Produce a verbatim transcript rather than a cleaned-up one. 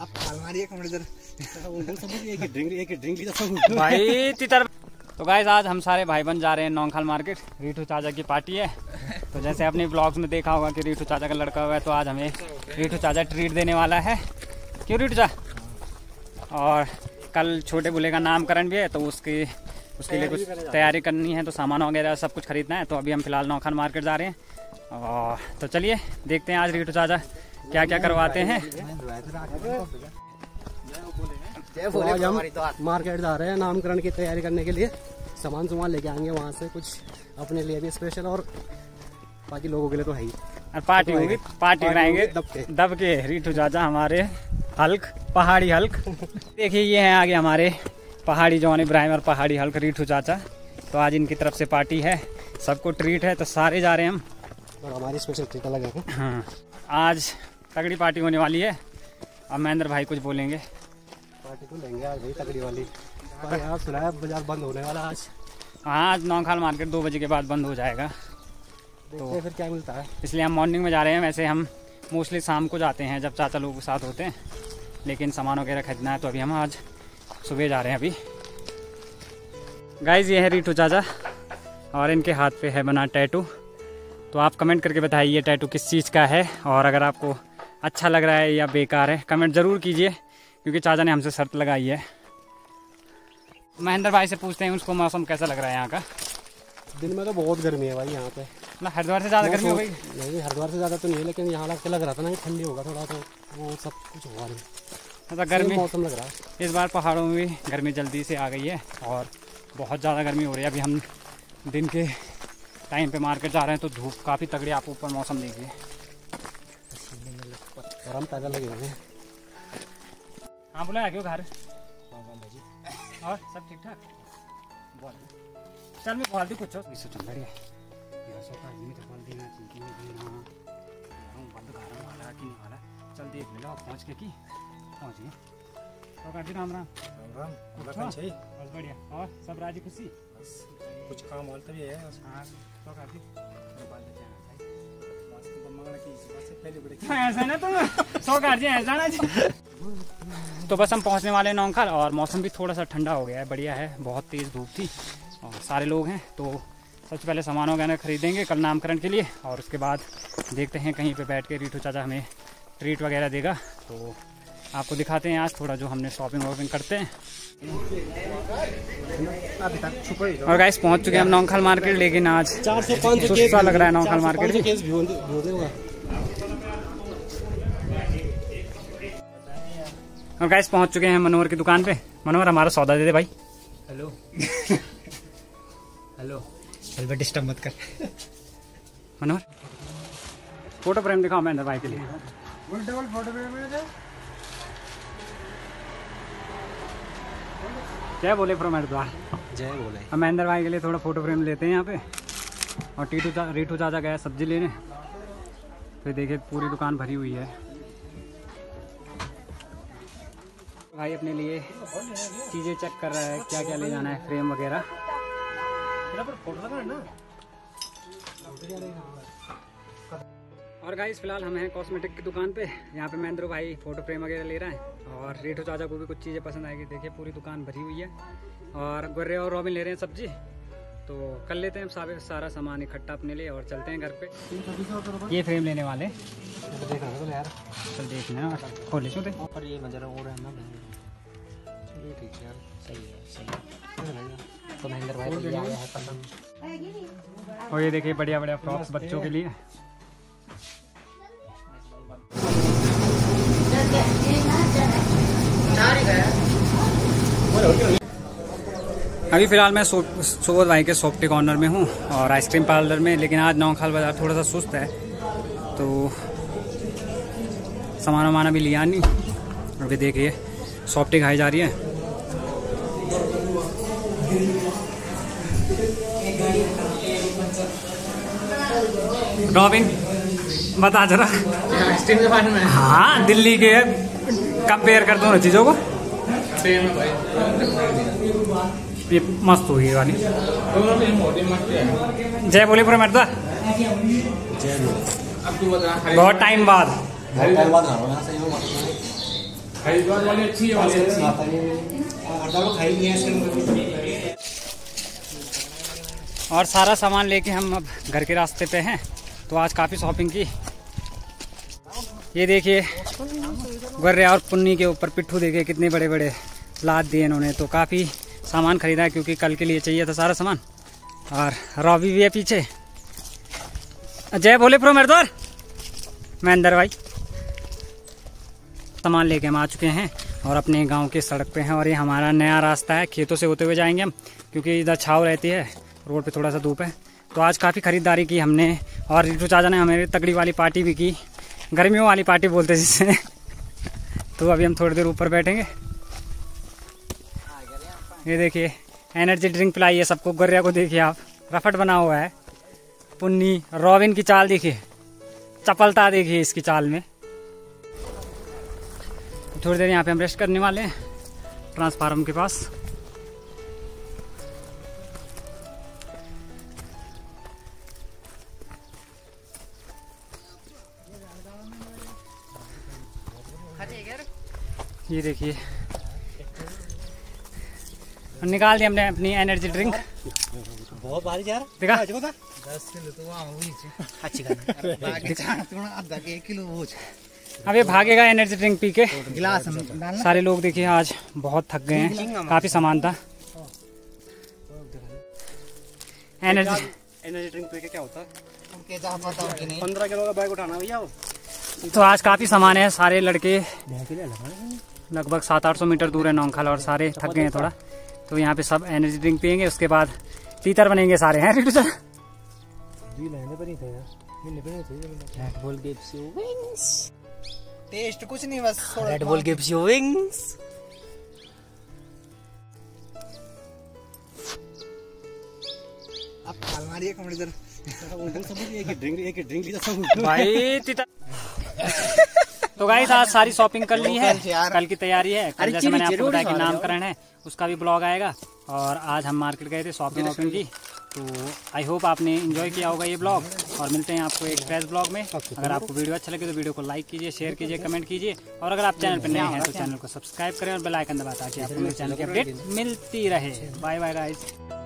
आप भाई। तो गाइस आज हम सारे भाई बन जा रहे हैं नौखाल मार्केट, रीठू चाचा की पार्टी है। तो जैसे आपने ब्लॉग्स में देखा होगा कि रीठू चाचा का लड़का हुआ है, तो आज हमें रीठू चाचा ट्रीट देने वाला है। क्यों रीठू चाचा? और कल छोटे बुले का नामकरण भी है, तो उसकी उसके लिए कुछ तैयारी करनी है, तो सामान वगैरह सब कुछ खरीदना है। तो अभी हम फिलहाल नौखाल मार्केट जा रहे हैं, और तो चलिए देखते हैं आज रीठू चाचा क्या क्या करवाते हैं। आज हम मार्केट जा रहे हैं नामकरण की तैयारी करने के लिए, सामान सामान लेके आएंगे वहाँ से, कुछ अपने लिए भी स्पेशल और बाकी लोगों के लिए तो है ही। और पार्टी होगी, पार्टी कराएंगे दब के। रीठू चाचा हमारे हल्क, पहाड़ी हल्क। देखिए ये हैं आगे हमारे पहाड़ी जॉन इब्राहिम और पहाड़ी हल्क रीठू चाचा। तो आज इनकी तरफ से पार्टी है, सबको ट्रीट है, तो सारे जा रहे हैं हम। और हमारी स्पेशल ट्रीट अलग है। हाँ, आज तगड़ी पार्टी होने वाली है। अब महेंद्र भाई कुछ बोलेंगे, पार्टी तो लेंगे आज भाई तगड़ी वाली। पर यार सुना है बाजार बंद होने वाला आज। हाँ, आज नौखाल मार्केट दो बजे के बाद बंद हो जाएगा, तो फिर क्या मिलता है, इसलिए हम मॉर्निंग में जा रहे हैं। वैसे हम मोस्टली शाम को जाते हैं जब चाचा लोगों के साथ होते हैं, लेकिन सामान वगैरह खरीदना है, तो अभी हम आज सुबह जा रहे हैं। अभी गाइज ये है रीठू चाचा और इनके हाथ पे है बना टैटू। तो आप कमेंट करके बताइए टैटू किस चीज़ का है, और अगर आपको अच्छा लग रहा है या बेकार है कमेंट ज़रूर कीजिए, क्योंकि चाचा ने हमसे शर्त लगाई है। महेंद्र भाई से पूछते हैं उसको मौसम कैसा लग रहा है यहाँ का। दिन में तो बहुत गर्मी है भाई यहाँ पे ना, हरिद्वार से ज़्यादा गर्मी हो गई। नहीं हरिद्वार से ज़्यादा तो नहीं, लेकिन यहाँ लग लग रहा था ना ठंडी होगा थोड़ा, तो वो सब कुछ हुआ नहीं, मतलब गर्मी मौसम लग रहा है। इस बार पहाड़ों में भी गर्मी जल्दी से आ गई है और बहुत ज़्यादा गर्मी हो रही है। अभी हम दिन के टाइम पर मार्केट जा रहे हैं, तो धूप काफ़ी तगड़ी। आप ऊपर मौसम देखिए, और हम पैदल लगे हुए हैं। हाँ बोला आ गए घर, और सब ठीक ठाक। चल मैं बोल दी कुछ चल देख ले पहुँच के की पहुँच गए। और काटी राम राम राम राम सही बस बढ़िया। और सब राजी खुशी, कुछ काम और तभी है। हाँ तो काटी ऐसा ना तो सौ कर दिया ऐसा ना जी। तो बस हम पहुंचने वाले हैं नौखाल, और मौसम भी थोड़ा सा ठंडा हो गया है, बढ़िया है। बहुत तेज़ धूप थी और सारे लोग हैं, तो सबसे पहले सामान वगैरह खरीदेंगे कल नामकरण के लिए, और उसके बाद देखते हैं कहीं पे बैठ के रीठू चाचा हमें ट्रीट वगैरह देगा। तो आपको दिखाते हैं आज थोड़ा जो हमने शॉपिंग वॉपिंग करते हैं। और गाइस पहुँच चुके हैं हम नौखाल मार्केट, लेकिन आज चार सौ पाँच सौ लग रहा है नौखाल मार्केट। और गाइस पहुंच चुके हैं मनोहर की दुकान पे। मनोहर हमारा सौदा दे दे भाई। हेलो हेलो हेलो डिस्टर्ब मत कर मनोहर। फोटो फ्रेम दिखाओ मैं अंदर भाई के लिए। डबल फोटो फ्रेम है जय बोले फ्रॉम हरिद्वार। जय बोले। हम महेंद्र भाई के लिए थोड़ा फोटो फ्रेम लेते हैं यहाँ पे। और टीटू चा, रीठू चाचा गया सब्जी लेने, फिर देखिए पूरी दुकान भरी हुई है। भाई अपने लिए चीज़ें चेक कर रहा है क्या क्या ले जाना है, फ्रेम वगैरह। और गाइस फिलहाल हम हैं कॉस्मेटिक की दुकान पे, यहाँ पे महेंद्र भाई फोटो फ्रेम वगैरह ले रहे हैं, और रीठू चाचा को भी कुछ चीज़ें पसंद आएगी। देखिए पूरी दुकान भरी हुई है। और गुर्रे और रॉबिन ले रहे हैं सब्जी। तो कर लेते हैं हम सारा सामान इकट्ठा अपने लिए और चलते हैं घर पे। ये फ्रेम लेने वाले यार। और ये देखिए बढ़िया बढ़िया फ्रॉक्स बच्चों के लिए। अभी फिलहाल मैं सुबोध भाई के सॉफ्टी कॉर्नर में हूँ और आइसक्रीम पार्लर में, लेकिन आज नौखाल बाजार थोड़ा सा सुस्त है, तो सामान वाना भी लिया नहीं। अभी देखिए सॉफ्टी खाई जा रही है। रॉबिन बता जरा आइसक्रीम के बारे में। हाँ दिल्ली के कंपेयर कर दो ना चीज़ों को। ये मस्त होगी वाली। जय बोले पूरा मरदा। बहुत टाइम बाद खाई वाली अच्छी है, वाली अच्छी आता नहीं है, आटा को खाई नहीं है इसके। और सारा सामान लेके हम अब घर के रास्ते पे हैं, तो आज काफ़ी शॉपिंग की। ये देखिए गर्रे और पुन्नी के ऊपर पिट्ठू, देखिए कितने बड़े बड़े लाद दिए इन्होंने। तो काफ़ी सामान ख़रीदा है क्योंकि कल के लिए चाहिए था सारा सामान। और रॉबी भी है पीछे। जय भोले प्रो मरदौर महेंद्र भाई। सामान लेके हम आ चुके हैं और अपने गांव के सड़क पे हैं। और ये हमारा नया रास्ता है, खेतों से होते हुए जाएंगे हम, क्योंकि इधर छाव रहती है, रोड पे थोड़ा सा धूप है। तो आज काफ़ी ख़रीदारी की हमने, और रिटू चाचा ने हमारी तगड़ी वाली पार्टी भी की, गर्मियों वाली पार्टी बोलते हैं जिससे। तो अभी हम थोड़ी देर ऊपर बैठेंगे। ये देखिए एनर्जी ड्रिंक पिलाई है सबको, गर्रिया को देखिए आप, रफट बना हुआ है। पुन्नी रॉबिन की चाल देखिए, चपलता देखिए इसकी चाल में। थोड़ी देर यहाँ पे हम रेस्ट करने वाले हैं ट्रांसफार्मर के पास। ये देखिए निकाल दिया हमने अपनी एनर्जी ड्रिंक। बहुत भारी जा रहा है, दिखा दस किलो तो अच्छी आधा किलो। अब ये भागेगा एनर्जी ड्रिंक पी के। गिलास सारे लोग देखिए आज बहुत थक गए हैं, काफी सामान था। एनर्जी एनर्जी ड्रिंक पी के क्या होता है, पंद्रह किलो का बैग उठाना भैया। तो आज काफी सामान है, सारे लड़के लगभग सात आठ सौ मीटर दूर है नौखल, और सारे थक गए हैं थोड़ा। तो यहाँ पे सब एनर्जी ड्रिंक पियेंगे, उसके बाद तीतर बनेंगे सारे हैं। रिटू सर टेस्ट कुछ नहीं, बस Red Bull gives you wings. अब मारिए कमरे इधर, एक ड्रिंक एक ड्रिंक लीजिए भाई तीतर। तो गाइस आज सारी शॉपिंग कर ली है, कल की तैयारी है। कल जैसे मैंने आपको बताया कि नामकरण है, उसका भी ब्लॉग आएगा। और आज हम मार्केट गए थे शॉपिंग वॉपिंग की। तो आई होप आपने एंजॉय किया होगा ये ब्लॉग, और मिलते हैं आपको एक फ्रेश ब्लॉग में। अगर आपको वीडियो अच्छा लगे तो वीडियो को लाइक कीजिए, शेयर कीजिए, कमेंट कीजिए। और अगर आप चैनल पर नए हैं तो चैनल को सब्सक्राइब करें और बेल आइकन दबाएं ताकि आपको मेरे चैनल की अपडेट मिलती रहे। Bye bye guys.